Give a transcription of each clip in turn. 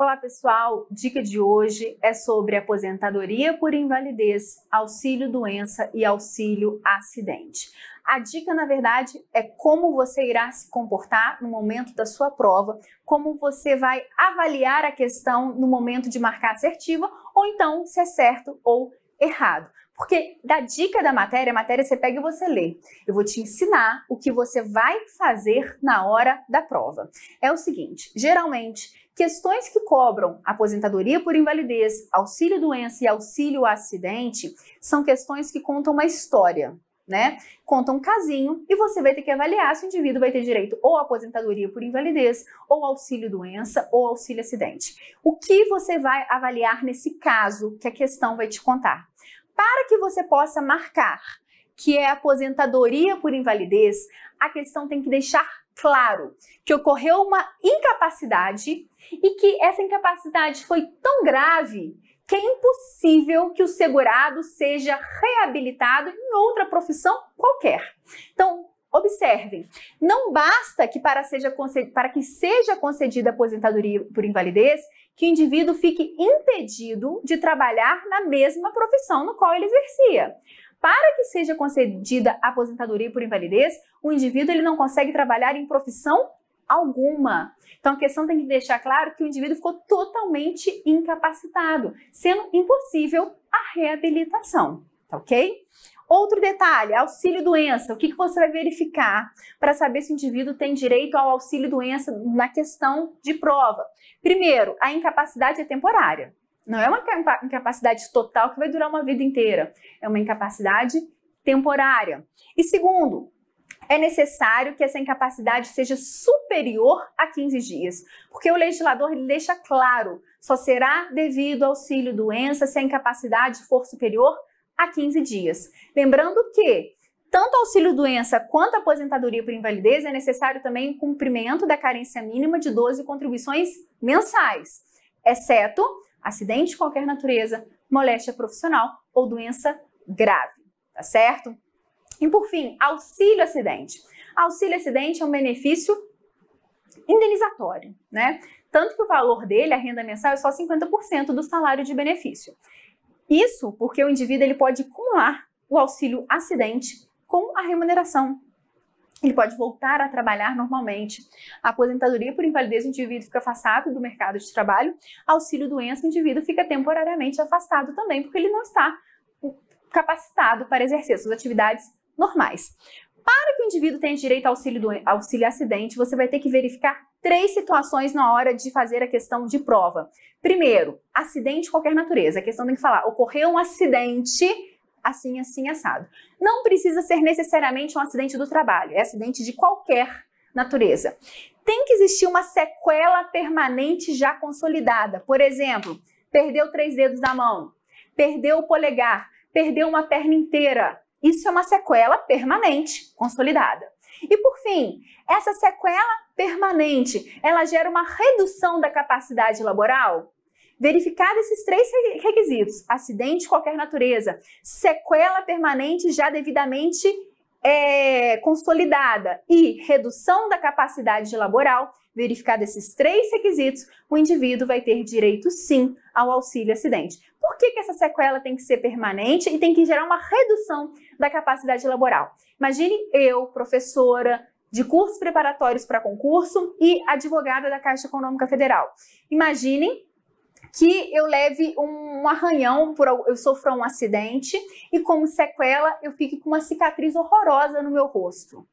Olá pessoal, dica de hoje é sobre aposentadoria por invalidez, auxílio doença e auxílio acidente. A dica, na verdade, é como você irá se comportar no momento da sua prova, como você vai avaliar a questão no momento de marcar assertiva, ou então se é certo ou errado. Porque da dica da matéria, a matéria você pega e você lê. Eu vou te ensinar o que você vai fazer na hora da prova. É o seguinte, geralmente, questões que cobram aposentadoria por invalidez, auxílio doença e auxílio acidente são questões que contam uma história, né? Contam um casinho e você vai ter que avaliar se o indivíduo vai ter direito ou à aposentadoria por invalidez, ou auxílio doença, ou auxílio acidente. O que você vai avaliar nesse caso que a questão vai te contar? Para que você possa marcar que é aposentadoria por invalidez, a questão tem que deixar claro que ocorreu uma incapacidade e que essa incapacidade foi tão grave que é impossível que o segurado seja reabilitado em outra profissão qualquer. Então, observem, não basta que para que seja concedida aposentadoria por invalidez, que o indivíduo fique impedido de trabalhar na mesma profissão no qual ele exercia. Para que seja concedida aposentadoria por invalidez, o indivíduo ele não consegue trabalhar em profissão alguma. Então a questão tem que deixar claro que o indivíduo ficou totalmente incapacitado, sendo impossível a reabilitação, tá ok? Outro detalhe, auxílio-doença. O que você vai verificar para saber se o indivíduo tem direito ao auxílio-doença na questão de prova? Primeiro, a incapacidade é temporária. Não é uma incapacidade total que vai durar uma vida inteira. É uma incapacidade temporária. E segundo, é necessário que essa incapacidade seja superior a 15 dias, porque o legislador ele deixa claro, só será devido auxílio-doença se a incapacidade for superior a 15 dias. Lembrando que tanto auxílio-doença quanto aposentadoria por invalidez é necessário também o cumprimento da carência mínima de 12 contribuições mensais, exceto acidente de qualquer natureza, moléstia profissional ou doença grave, tá certo? E por fim, auxílio-acidente. Auxílio-acidente é um benefício indenizatório, né? Tanto que o valor dele, a renda mensal, é só 50% do salário de benefício. Isso porque o indivíduo ele pode acumular o auxílio acidente com a remuneração. Ele pode voltar a trabalhar normalmente. A aposentadoria por invalidez, o indivíduo fica afastado do mercado de trabalho. Auxílio doença, o indivíduo fica temporariamente afastado também, porque ele não está capacitado para exercer suas atividades normais. Para que o indivíduo tenha direito ao auxílio acidente, você vai ter que verificar três situações na hora de fazer a questão de prova. Primeiro, acidente de qualquer natureza. A questão tem que falar, ocorreu um acidente, assim, assim, assado. Não precisa ser necessariamente um acidente do trabalho, é acidente de qualquer natureza. Tem que existir uma sequela permanente já consolidada. Por exemplo, perdeu 3 dedos da mão, perdeu o polegar, perdeu uma perna inteira. Isso é uma sequela permanente, consolidada. E por fim, essa sequela permanente, ela gera uma redução da capacidade laboral? Verificado esses três requisitos, acidente de qualquer natureza, sequela permanente já devidamente consolidada e redução da capacidade laboral, verificado esses três requisitos, o indivíduo vai ter direito sim ao auxílio acidente. Por que essa sequela tem que ser permanente e tem que gerar uma redução da capacidade laboral? Imagine eu, professora de cursos preparatórios para concurso e advogada da Caixa Econômica Federal. Imaginem que eu leve um arranhão, eu sofra um acidente e como sequela eu fique com uma cicatriz horrorosa no meu rosto.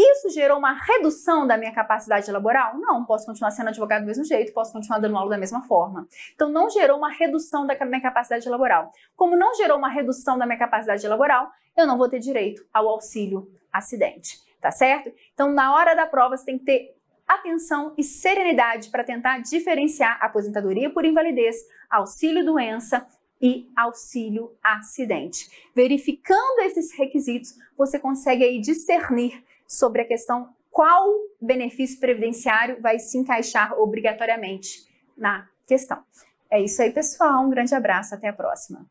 Isso gerou uma redução da minha capacidade laboral? Não, posso continuar sendo advogado do mesmo jeito, posso continuar dando aula da mesma forma. Então, não gerou uma redução da minha capacidade laboral. Como não gerou uma redução da minha capacidade laboral, eu não vou ter direito ao auxílio acidente, tá certo? Então, na hora da prova, você tem que ter atenção e serenidade para tentar diferenciar aposentadoria por invalidez, auxílio doença e auxílio acidente. Verificando esses requisitos, você consegue aí discernir sobre a questão qual benefício previdenciário vai se encaixar obrigatoriamente na questão. É isso aí, pessoal. Um grande abraço. Até a próxima.